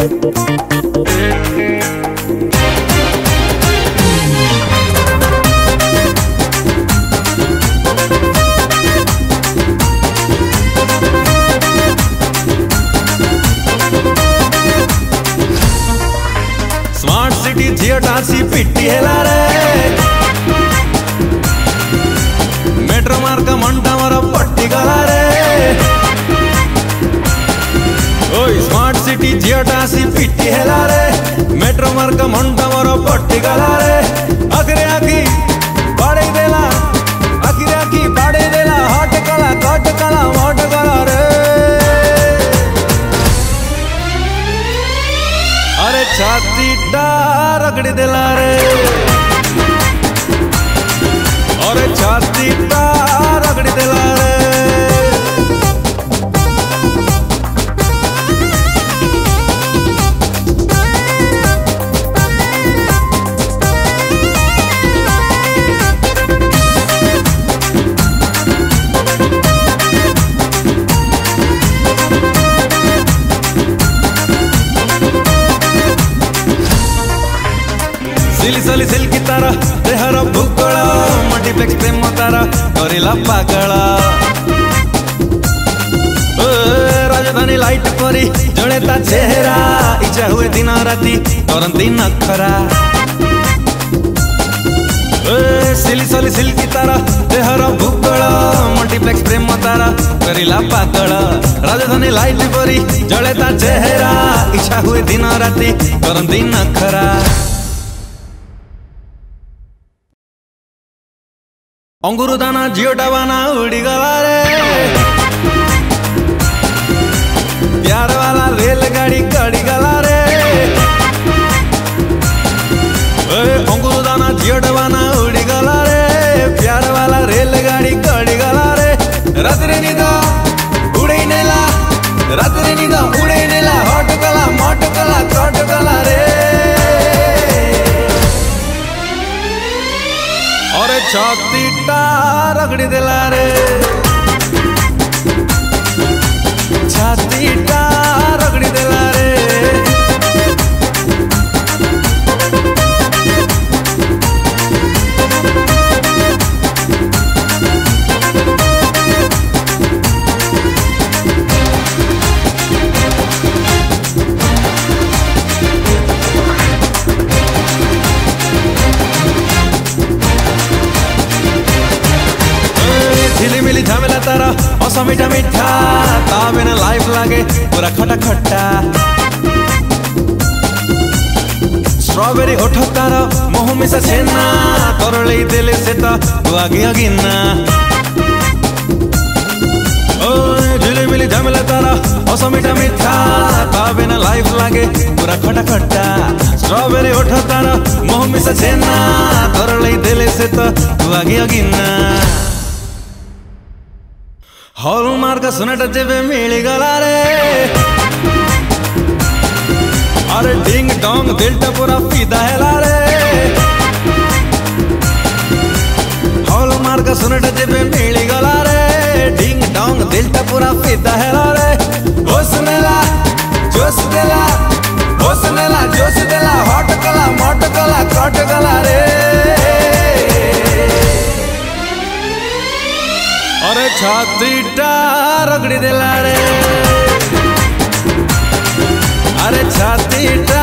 Smart city जियाटा सी पिट्टी हेला रे metro मार्ग मंटा मारा पट्टी गला रे स्मार्ट सिटी जियाटा सी पिट्टी हेला रे मेट्रो मार्ग मंटा मारा पट्टी गला रे अखरे आखी बाड़े देला अखरे आखी बाड़े देला हॉट कला कट कला मॉट गला रे। अरे छातीटा रगड़ी देला रे अरे छातीटा रगड़ी देला रे। सिली सिल्की तारा तेहर भूगोल मल्टीप्लेक्स प्रेम तारा करेला पागल राजधानी लाइट परी जड़े ता चेहरा इच्छा हुए दिन राति करती नखरा सिली सिली सिल्की तारा तेहर भूगोल मल्टीप्लेक्स प्रेम तारा करेला पागल राजधानी लाइट परी जड़े ता चेहरा इच्छा हुए दिन राति करती नखरा। अंगूर दाना जियोटा बाना उड़ी गला रे प्यार वाला रेलगाड़ी गड़ी गला रे अंगूर दाना जियोटा बाना उड़ी गला रे प्यार वाला रेलगाड़ी गड़ी गला रे। रात्रि निदा उड़े नेला रात्रि निदा उड़े नेला हॉट गला मॉट गला कट गला रे। अरे छातीटा रगड़ी देला रे छातीटा रगड़ी देला रे। झमेला तारा असो मीठा मीठा ताबे ना लाइफ लागे पूरा खट्टा खट्टा स्ट्रॉबेरी होठ तारा मुँह में सा छेना करले दिले से ता आगे आगे ना ओ झिले मिले झमेला तारा असो मीठा मीठा ताबे ना लाइफ लागे पूरा खट्टा खट्टा स्ट्रॉबेरी होठ तारा मुँह में सा छेना करले दिले से ता आगे आगे ना। हॉलमार्क सुनट जेबे मिल गला रे अरे डिंग डोंग दिल टा पूरा पीदा हेला रे हॉलमार्क सुनट जेबे मिल गला रे डिंग डोंग दिल टा पूरा पीदा हेला रे। जोश देला होश देला जोश देला हॉट कला मॉट कला कट गला रे। अरे छातीटा रगड़ी देला रे अरे छातीटा